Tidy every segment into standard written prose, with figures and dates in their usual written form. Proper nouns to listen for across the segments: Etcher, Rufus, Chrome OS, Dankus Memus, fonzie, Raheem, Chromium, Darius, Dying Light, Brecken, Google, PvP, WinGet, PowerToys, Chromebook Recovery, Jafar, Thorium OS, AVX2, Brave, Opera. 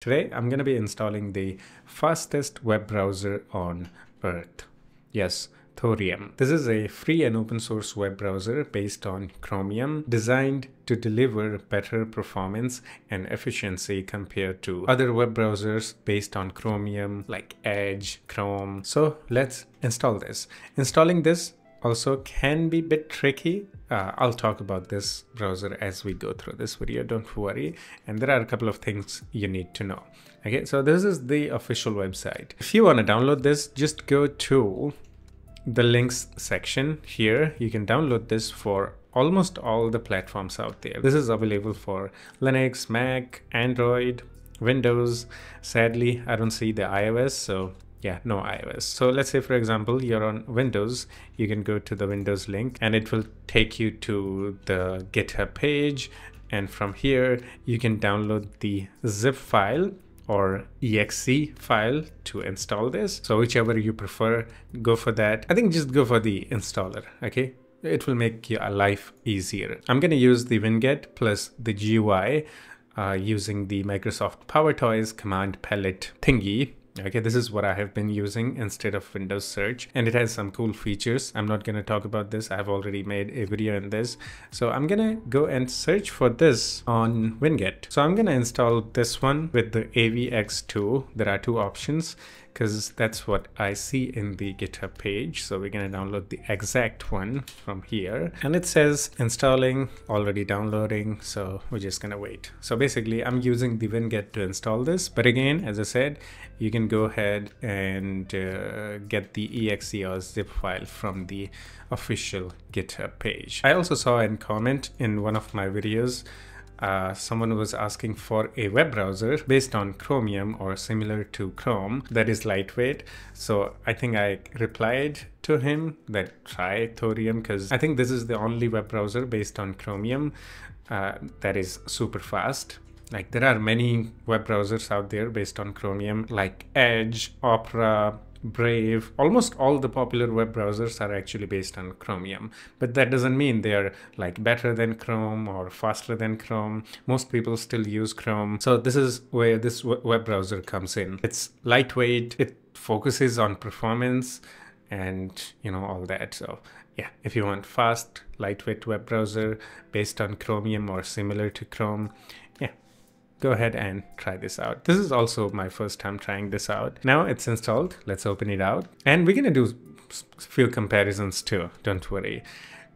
Today, I'm going to be installing the fastest web browser on earth. Yes, Thorium. This is a free and open source web browser based on Chromium, designed to deliver better performance and efficiency compared to other web browsers based on Chromium like Edge, Chrome. So let's install this. Installing this also can be a bit tricky. I'll talk about this browser as we go through this video, don't worry. And there are a couple of things you need to know. Okay, so this is the official website. If you want to download this, just go to the links section here. You can download this for almost all the platforms out there. This is available for Linux, Mac, Android, Windows. Sadly, I don't see the iOS, so yeah, no iOS. So let's say, for example, you're on Windows, you can go to the Windows link and it will take you to the GitHub page. And from here, you can download the zip file or exe file to install this. So whichever you prefer, go for that. I think just go for the installer, okay? It will make your life easier. I'm gonna use the WinGet plus the GUI using the Microsoft PowerToys command palette thingy. Okay, this is what I have been using instead of Windows search, and it has some cool features. I'm not going to talk about this. I've already made a video on this. So I'm going to go and search for this on WinGet. So I'm going to install this one with the AVX2. There are two options because that's what I see in the GitHub page. So we're going to download the exact one from here, and it says installing, already downloading. So we're just going to wait. So basically I'm using the WinGet to install this. But again, as I said, you can go ahead and get the exe or zip file from the official GitHub page. I also saw a comment in one of my videos. Someone was asking for a web browser based on Chromium or similar to Chrome that is lightweight. So I think I replied to him that try Thorium, because I think this is the only web browser based on Chromium that is super fast. Like, there are many web browsers out there based on Chromium like Edge, Opera, Brave. Almost all the popular web browsers are actually based on Chromium, but that doesn't mean they're like better than Chrome or faster than Chrome. Most people still use Chrome. So this is where this web browser comes in. It's lightweight, it focuses on performance and, you know, all that. So yeah, if you want fast, lightweight web browser based on Chromium or similar to Chrome, yeah, go ahead and try this out. This is also my first time trying this out. Now it's installed. Let's open it out. And we're going to do a few comparisons too. Don't worry.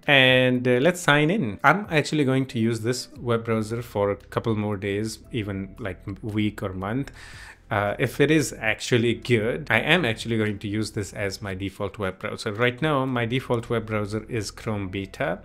And let's sign in. I'm actually going to use this web browser for a couple more days, even like week or month. If it is actually good, I am actually going to use this as my default web browser. Right now, my default web browser is Chrome Beta.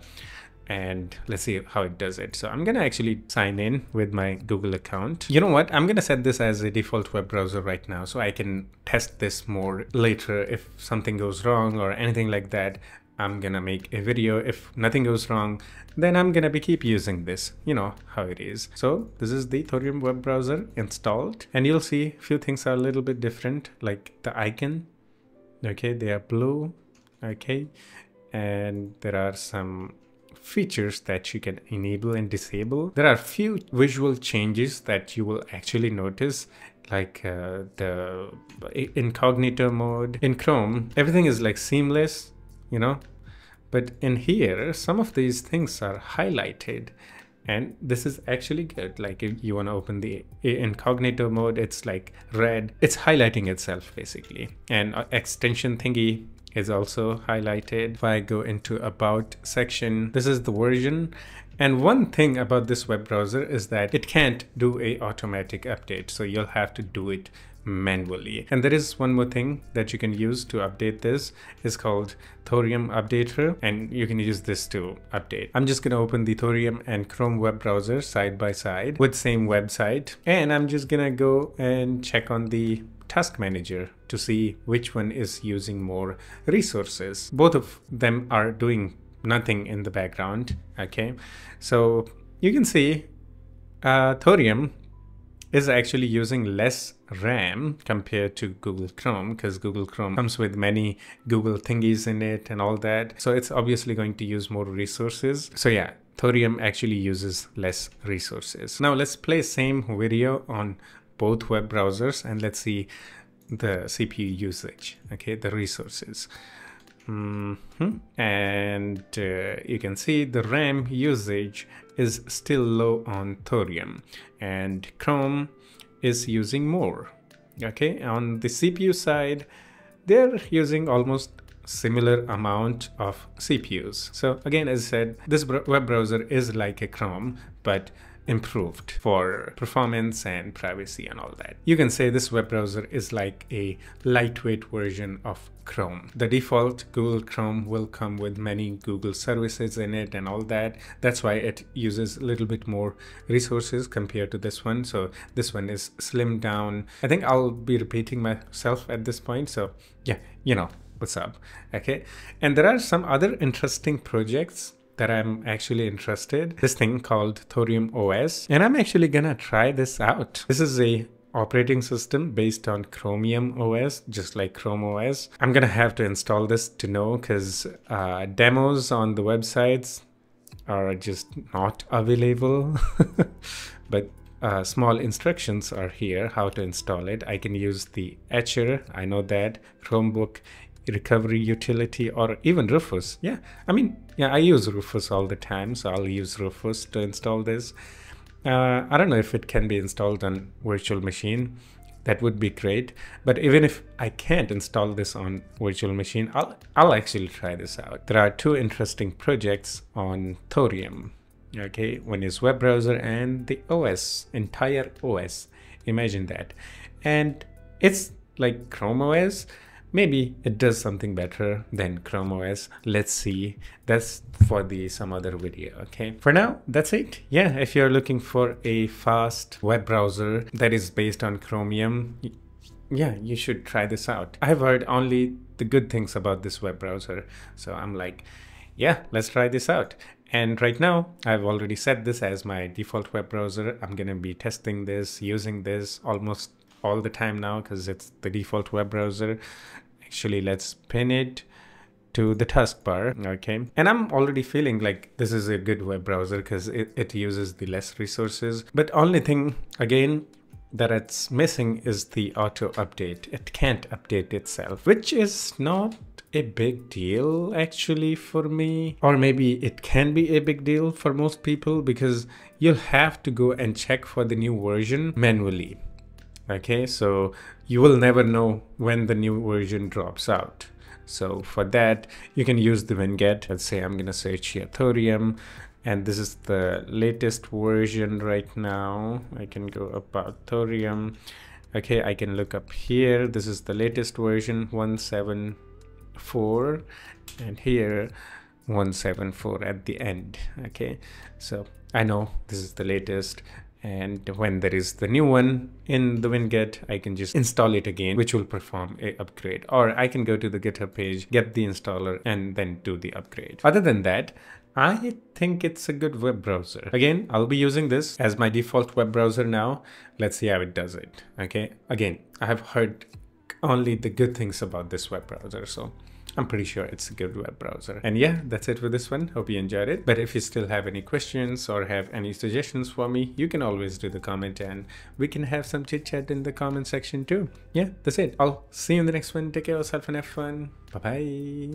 And let's see how it does it. So I'm going to actually sign in with my Google account. You know what? I'm going to set this as a default web browser right now so I can test this more later. If something goes wrong or anything like that, I'm going to make a video. If nothing goes wrong, then I'm going to keep using this. You know how it is. So this is the Thorium web browser installed, and you'll see a few things are a little bit different, like the icon. Okay, they are blue. Okay, and there are some features that you can enable and disable. There are few visual changes that you will actually notice, like the incognito mode. In Chrome, everything is like seamless, you know, but in here, some of these things are highlighted. And this is actually good. Like, if you want to open the incognito mode, it's like red. It's highlighting itself basically. And extension thingy is also highlighted. If I go into about section, this is the version. And one thing about this web browser is that it can't do an automatic update. So you'll have to do it manually. And there is one more thing that you can use to update this. It's called Thorium Updater, and you can use this to update. I'm just going to open the Thorium and Chrome web browser side by side with same website. And I'm just going to go and check on the task manager to see which one is using more resources. Both of them are doing nothing in the background. Okay, so you can see Thorium is actually using less RAM compared to Google Chrome, because Google Chrome comes with many Google thingies in it and all that. So it's obviously going to use more resources. So yeah, Thorium actually uses less resources. Now let's play same video on both web browsers, and let's see the CPU usage, okay, the resources. And you can see the RAM usage is still low on Thorium, and Chrome is using more. Okay, on the CPU side, they're using almost similar amount of CPUs. So again, as I said, this web browser is like a Chrome, but improved for performance and privacy and all that. You can say this web browser is like a lightweight version of Chrome. The default Google Chrome will come with many Google services in it and all that. That's why it uses a little bit more resources compared to this one. So this one is slimmed down. I think I'll be repeating myself at this point. So yeah, you know what's up. Okay. And there are some other interesting projects that I'm actually interested. This thing called Thorium OS, and I'm actually gonna try this out. This is a operating system based on Chromium OS, just like Chrome OS. I'm gonna have to install this to know, because demos on the websites are just not available. But small instructions are here how to install it. I can use the Etcher, I know that, Chromebook Recovery utility, or even Rufus. Yeah, I mean, yeah, I use Rufus all the time, so I'll use Rufus to install this. I don't know if it can be installed on virtual machine. That would be great. But even if I can't install this on virtual machine, I'll actually try this out. There are two interesting projects on Thorium. Okay, one is web browser and the OS, entire OS. Imagine that. And it's like Chrome OS. Maybe it does something better than Chrome OS. Let's see. That's for some other video, okay? For now, that's it. Yeah, if you're looking for a fast web browser that is based on Chromium, yeah, you should try this out. I've heard only the good things about this web browser. So I'm like, yeah, let's try this out. And right now, I've already set this as my default web browser. I'm gonna be testing this, using this almost all the time now because it's the default web browser. Actually, let's pin it to the taskbar, okay? And I'm already feeling like this is a good web browser because it uses the less resources. But only thing, again, that it's missing is the auto update. It can't update itself, which is not a big deal actually for me, or maybe it can be a big deal for most people because you'll have to go and check for the new version manually. Okay, so you will never know when the new version drops out. So for that, you can use the WinGet. Let's say I'm gonna search here Thorium, and this is the latest version right now. I can go about Thorium. Okay, I can look up here. This is the latest version 1.7.4, and here 1.7.4 at the end. Okay, so I know this is the latest. And when there is the new one in the WinGet, I can just install it again, which will perform an upgrade. Or I can go to the GitHub page, get the installer, and then do the upgrade. Other than that, I think it's a good web browser. Again, I'll be using this as my default web browser now. Let's see how it does it. Okay. Again, I have heard only the good things about this web browser, so I'm pretty sure it's a good web browser. And yeah, that's it for this one. Hope you enjoyed it. But if you still have any questions or have any suggestions for me, you can always do the comment, and we can have some chit chat in the comment section too. Yeah, that's it. I'll see you in the next one. Take care of yourself and have fun. Bye-bye.